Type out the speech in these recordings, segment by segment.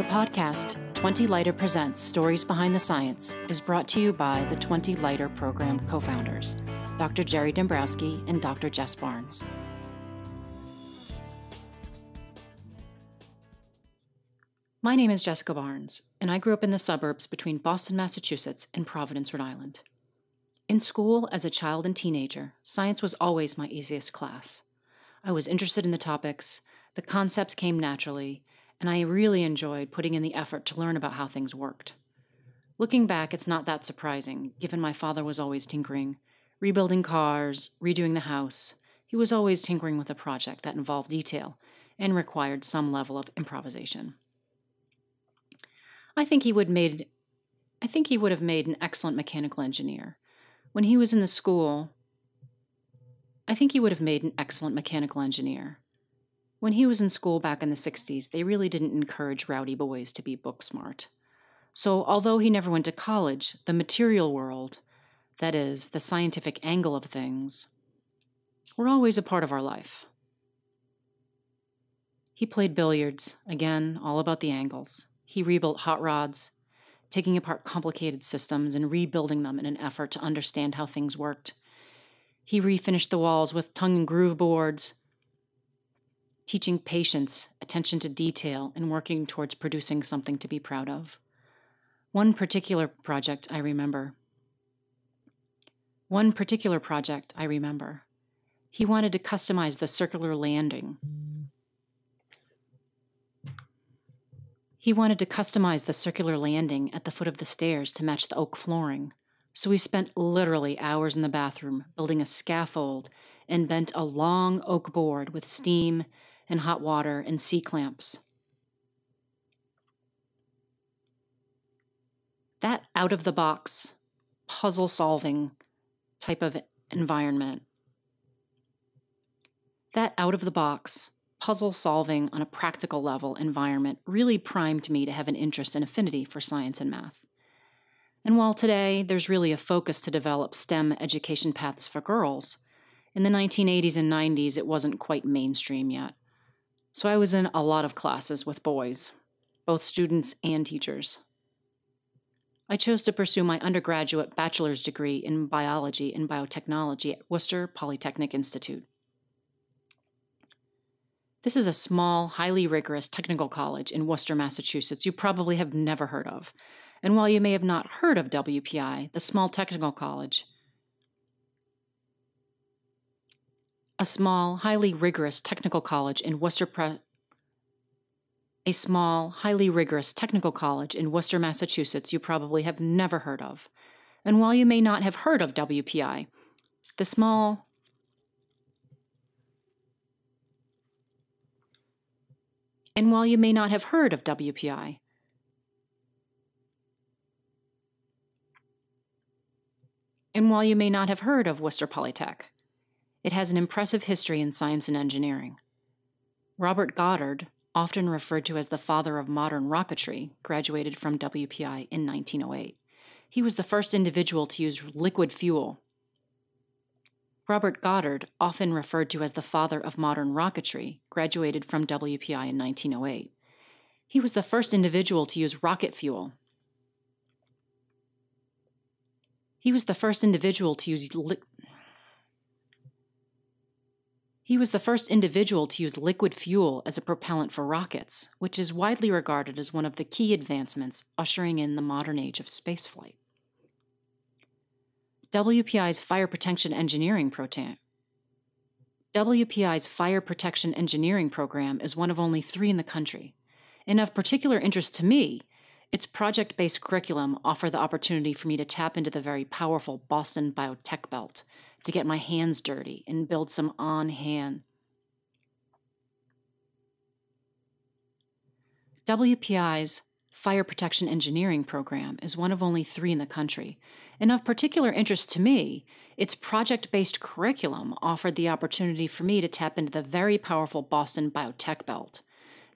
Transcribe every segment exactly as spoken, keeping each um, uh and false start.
The podcast, twenty lighter Presents Stories Behind the Science, is brought to you by the twenty lighter program co-founders, Doctor Jerry Dombrowski and Doctor Jess Barnes. My name is Jessica Barnes, and I grew up in the suburbs between Boston, Massachusetts, and Providence, Rhode Island. In school, as a child and teenager, science was always my easiest class. I was interested in the topics, the concepts came naturally, and I really enjoyed putting in the effort to learn about how things worked. Looking back, it's not that surprising, given my father was always tinkering, rebuilding cars, redoing the house. He was always tinkering with a project that involved detail and required some level of improvisation. I think he would made, I think he would have made an excellent mechanical engineer. When he was in the school, I think he would have made an excellent mechanical engineer. When he was in school back in the sixties, they really didn't encourage rowdy boys to be book smart. So although he never went to college, the material world, that is, the scientific angle of things, were always a part of our life. He played billiards, again, all about the angles. He rebuilt hot rods, taking apart complicated systems and rebuilding them in an effort to understand how things worked. He refinished the walls with tongue and groove boards, teaching patience, attention to detail, and working towards producing something to be proud of. One particular project I remember. One particular project I remember. He wanted to customize the circular landing. He wanted to customize the circular landing at the foot of the stairs to match the oak flooring, so we spent literally hours in the bathroom building a scaffold and bent a long oak board with steam and hot water and C-clamps. That out-of-the-box, puzzle-solving type of environment, that out-of-the-box, puzzle-solving on a practical level environment really primed me to have an interest and affinity for science and math. And while today there's really a focus to develop STEM education paths for girls, in the nineteen eighties and nineties it wasn't quite mainstream yet. So I was in a lot of classes with boys, both students and teachers. I chose to pursue my undergraduate bachelor's degree in biology and biotechnology at Worcester Polytechnic Institute. This is a small, highly rigorous technical college in Worcester, Massachusetts you probably have never heard of. And while you may have not heard of W P I, the small technical college, a small, highly rigorous technical college in Worcester, a small, highly rigorous technical college in Worcester, Massachusetts you probably have never heard of. And while you may not have heard of W P I, the small And while you may not have heard of W P I, and while you may not have heard of Worcester Polytech, it has an impressive history in science and engineering. Robert Goddard, often referred to as the father of modern rocketry, graduated from W P I in nineteen oh eight. He was the first individual to use liquid fuel. Robert Goddard, often referred to as the father of modern rocketry, graduated from W P I in nineteen oh eight. He was the first individual to use rocket fuel. He was the first individual to use li- He was the first individual to use liquid fuel as a propellant for rockets, which is widely regarded as one of the key advancements ushering in the modern age of spaceflight. W P I's Fire Protection Engineering Program. W P I's Fire Protection Engineering Program is one of only three in the country, and of particular interest to me, its project-based curriculum offered the opportunity for me to tap into the very powerful Boston biotech belt to get my hands dirty and build some on-hand. W P I's Fire Protection Engineering Program is one of only three in the country, and of particular interest to me, its project-based curriculum offered the opportunity for me to tap into the very powerful Boston biotech belt,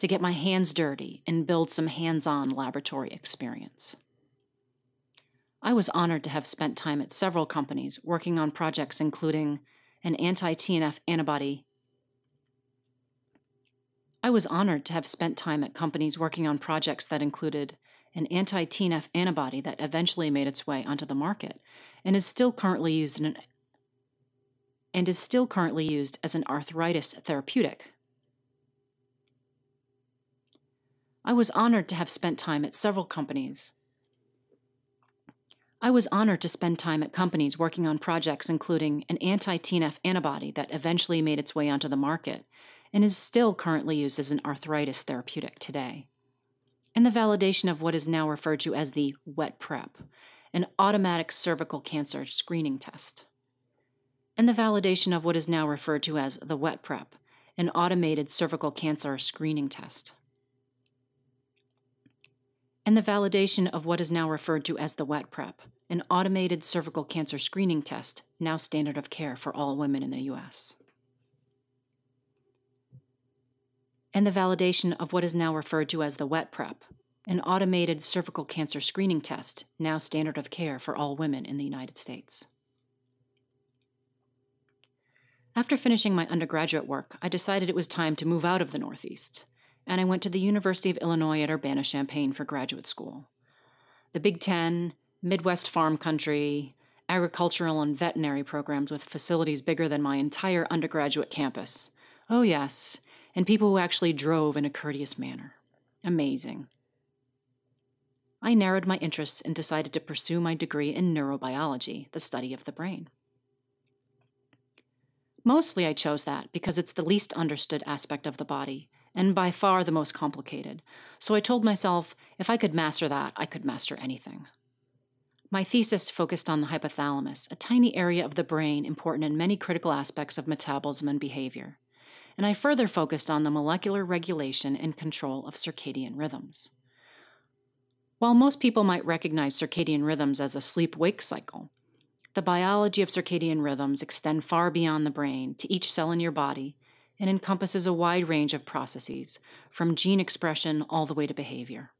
to get my hands dirty and build some hands-on laboratory experience. I was honored to have spent time at several companies working on projects including an anti-T N F antibody I was honored to have spent time at companies working on projects that included an anti-T N F antibody that eventually made its way onto the market and is still currently used in an, and is still currently used as an arthritis therapeutic. I was honored to have spent time at several companies. I was honored to spend time at companies working on projects including an anti-T N F antibody that eventually made its way onto the market and is still currently used as an arthritis therapeutic today, and the validation of what is now referred to as the wet PrEP, an automatic cervical cancer screening test, and the validation of what is now referred to as the wet PrEP, an automated cervical cancer screening test, and the validation of what is now referred to as the wet PrEP, an automated cervical cancer screening test, now standard of care for all women in the U S, and the validation of what is now referred to as the wet PrEP, an automated cervical cancer screening test, now standard of care for all women in the United States. After finishing my undergraduate work, I decided it was time to move out of the Northeast, and I went to the University of Illinois at Urbana-Champaign for graduate school. The Big Ten, Midwest farm country, agricultural and veterinary programs with facilities bigger than my entire undergraduate campus. Oh yes, and people who actually drove in a courteous manner. Amazing. I narrowed my interests and decided to pursue my degree in neurobiology, the study of the brain. Mostly I chose that because it's the least understood aspect of the body, and by far the most complicated, so I told myself if I could master that, I could master anything. My thesis focused on the hypothalamus, a tiny area of the brain important in many critical aspects of metabolism and behavior, and I further focused on the molecular regulation and control of circadian rhythms. While most people might recognize circadian rhythms as a sleep-wake cycle, the biology of circadian rhythms extends far beyond the brain to each cell in your body and encompasses a wide range of processes, from gene expression all the way to behavior.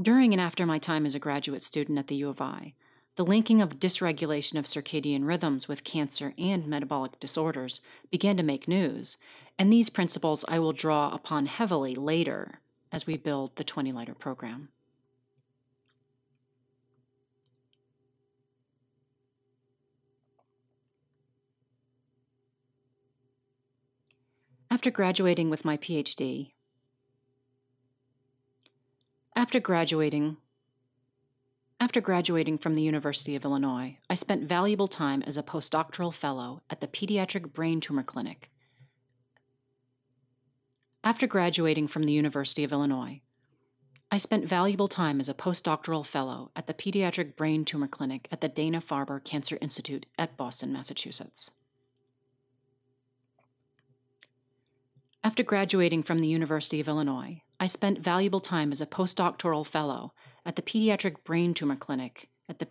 During and after my time as a graduate student at the U of I, the linking of dysregulation of circadian rhythms with cancer and metabolic disorders began to make news, and these principles I will draw upon heavily later as we build the twenty lighter program. After graduating with my PhD, after graduating, after graduating from the University of Illinois, I spent valuable time as a postdoctoral fellow at the Pediatric Brain Tumor Clinic. After graduating from the University of Illinois, I spent valuable time as a postdoctoral fellow at the Pediatric Brain Tumor Clinic at the Dana-Farber Cancer Institute at Boston, Massachusetts. After graduating from the University of Illinois, I spent valuable time as a postdoctoral fellow at the Pediatric Brain Tumor Clinic at the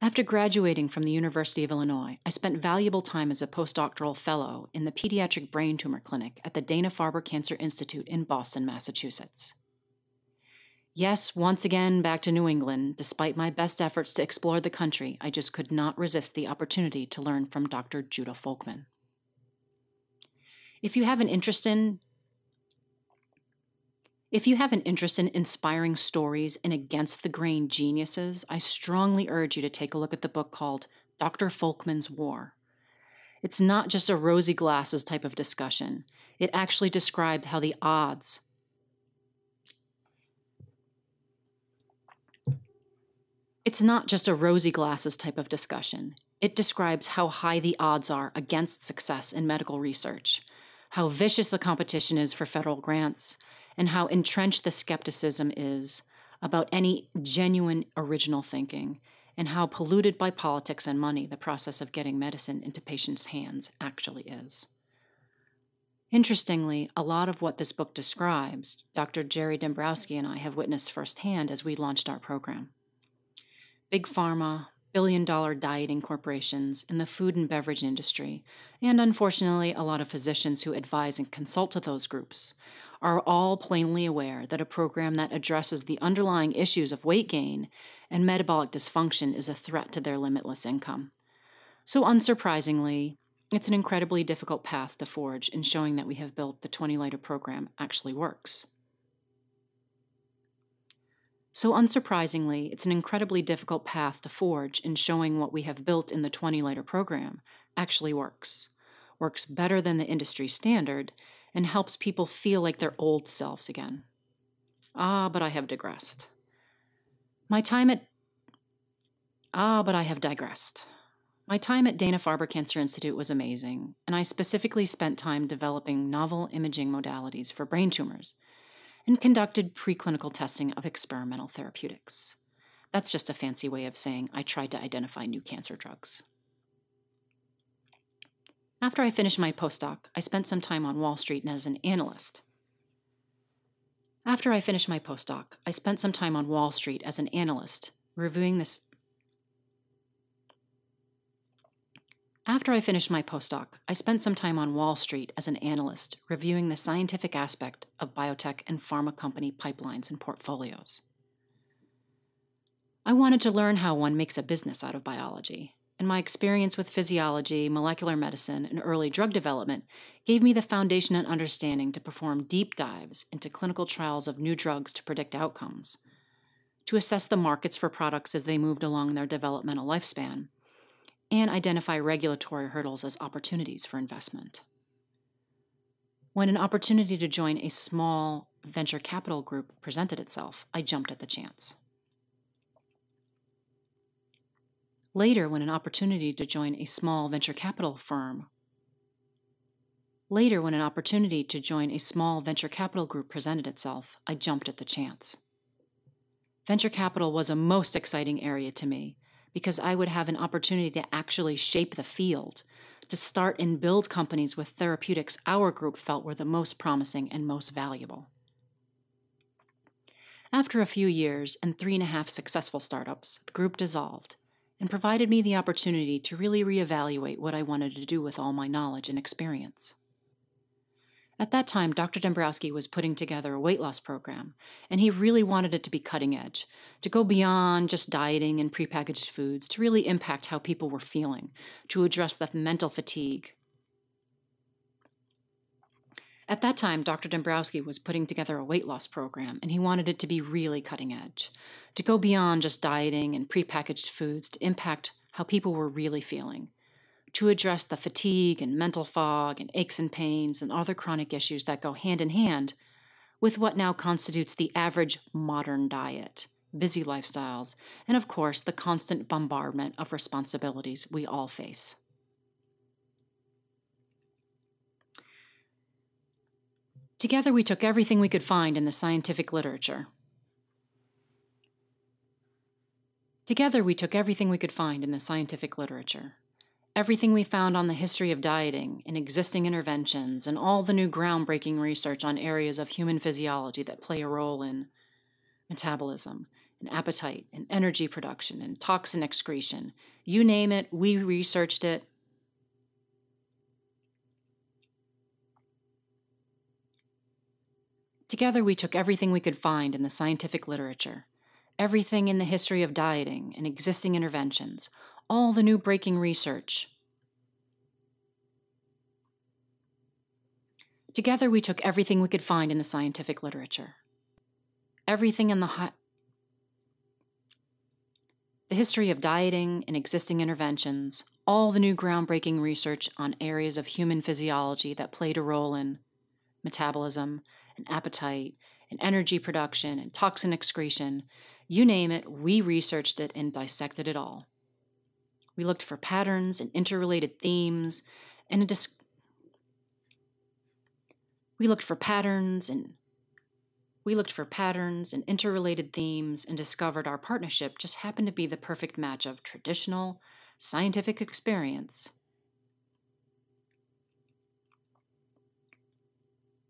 After graduating from the University of Illinois, I spent valuable time as a postdoctoral fellow in the Pediatric Brain Tumor Clinic at the Dana-Farber Cancer Institute in Boston, Massachusetts. Yes, once again back to New England, despite my best efforts to explore the country, I just could not resist the opportunity to learn from Doctor Judah Folkman. If you have an interest in, if you have an interest in inspiring stories and against-the-grain geniuses, I strongly urge you to take a look at the book called Doctor Folkman's War. It's not just a rosy glasses type of discussion. It actually described how the odds It's not just a rosy glasses type of discussion. It describes how high the odds are against success in medical research, how vicious the competition is for federal grants, and how entrenched the skepticism is about any genuine original thinking, and how polluted by politics and money the process of getting medicine into patients' hands actually is. Interestingly, a lot of what this book describes, Doctor Jerry Dombrowski and I have witnessed firsthand as we launched our program. Big pharma, billion-dollar dieting corporations, and the food and beverage industry, and unfortunately a lot of physicians who advise and consult to those groups, are all plainly aware that a program that addresses the underlying issues of weight gain and metabolic dysfunction is a threat to their limitless income. So unsurprisingly, it's an incredibly difficult path to forge in showing that we have built the twenty-lighter program actually works. So unsurprisingly, it's an incredibly difficult path to forge in showing what we have built in the twenty-lighter program actually works, works better than the industry standard, and helps people feel like their old selves again. Ah, but I have digressed. My time at... Ah, but I have digressed. My time at Dana-Farber Cancer Institute was amazing, and I specifically spent time developing novel imaging modalities for brain tumors and conducted preclinical testing of experimental therapeutics. That's just a fancy way of saying I tried to identify new cancer drugs. After I finished my postdoc, I spent some time on Wall Street as an analyst. After I finished my postdoc, I spent some time on Wall Street as an analyst, reviewing this... After I finished my postdoc, I spent some time on Wall Street as an analyst, reviewing the scientific aspect of biotech and pharma company pipelines and portfolios. I wanted to learn how one makes a business out of biology, and my experience with physiology, molecular medicine, and early drug development gave me the foundation and understanding to perform deep dives into clinical trials of new drugs to predict outcomes, to assess the markets for products as they moved along their developmental lifespan, and identify regulatory hurdles as opportunities for investment. When an opportunity to join a small venture capital group presented itself, I jumped at the chance. Later, when an opportunity to join a small venture capital firm, later when an opportunity to join a small venture capital group presented itself, I jumped at the chance. Venture capital was a most exciting area to me, because I would have an opportunity to actually shape the field, to start and build companies with therapeutics our group felt were the most promising and most valuable. After a few years and three and a half successful startups, the group dissolved and provided me the opportunity to really reevaluate what I wanted to do with all my knowledge and experience. At that time, Doctor Dombrowski was putting together a weight loss program, and he really wanted it to be cutting edge, to go beyond just dieting and prepackaged foods, to really impact how people were feeling, to address the mental fatigue. At that time, Doctor Dombrowski was putting together a weight loss program, and he wanted it to be really cutting edge, to go beyond just dieting and prepackaged foods, to impact how people were really feeling, to address the fatigue and mental fog and aches and pains and other chronic issues that go hand in hand with what now constitutes the average modern diet, busy lifestyles, and of course the constant bombardment of responsibilities we all face. Together we took everything we could find in the scientific literature. Together we took everything we could find in the scientific literature. Everything we found on the history of dieting and existing interventions and all the new groundbreaking research on areas of human physiology that play a role in metabolism and appetite and energy production and toxin excretion. You name it, we researched it. Together we took everything we could find in the scientific literature, everything in the history of dieting and existing interventions, all the new breaking research. Together we took everything we could find in the scientific literature. Everything in the hi- the history of dieting and existing interventions, all the new groundbreaking research on areas of human physiology that played a role in metabolism and appetite and energy production and toxin excretion. You name it, we researched it and dissected it all. We looked for patterns and interrelated themes, and a dis we looked for patterns and we looked for patterns and interrelated themes, and discovered our partnership just happened to be the perfect match of traditional scientific experience.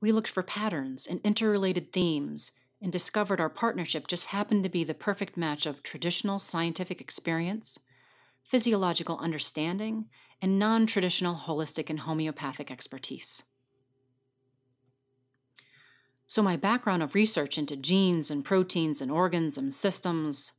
We looked for patterns and interrelated themes, and discovered our partnership just happened to be the perfect match of traditional scientific experience, physiological understanding, and non-traditional holistic and homeopathic expertise. So my background of research into genes and proteins and organs and systems,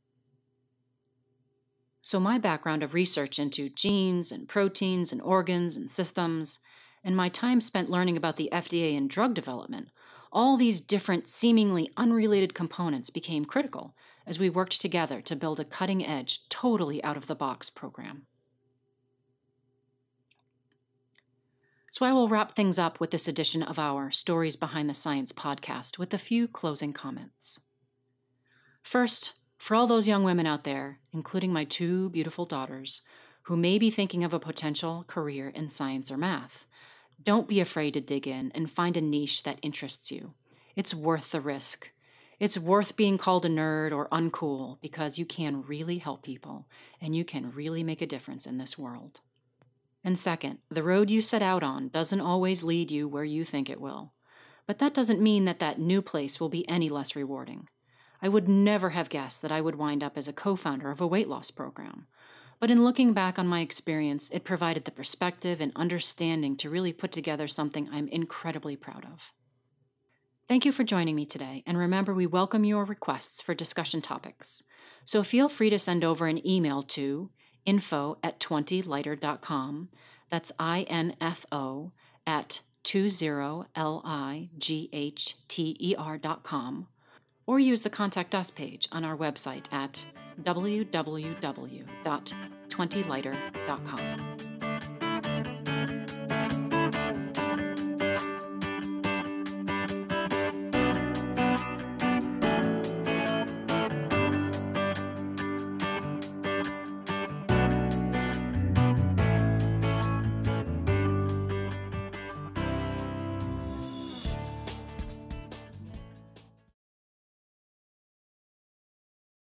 So my background of research into genes and proteins and organs and systems, and my time spent learning about the F D A and drug development, all these different, seemingly unrelated components became critical as we worked together to build a cutting-edge, totally out-of-the-box program. So I will wrap things up with this edition of our Stories Behind the Science podcast with a few closing comments. First, for all those young women out there, including my two beautiful daughters, who may be thinking of a potential career in science or math, don't be afraid to dig in and find a niche that interests you. It's worth the risk. It's worth being called a nerd or uncool because you can really help people and you can really make a difference in this world. And second, the road you set out on doesn't always lead you where you think it will. But that doesn't mean that that new place will be any less rewarding. I would never have guessed that I would wind up as a co-founder of a weight loss program. But in looking back on my experience, it provided the perspective and understanding to really put together something I'm incredibly proud of. Thank you for joining me today, and remember we welcome your requests for discussion topics. So feel free to send over an email to info at twenty lighter dot com. That's I N F O at twenty lighter dot com, or use the Contact Us page on our website at w w w dot twenty lighter dot com.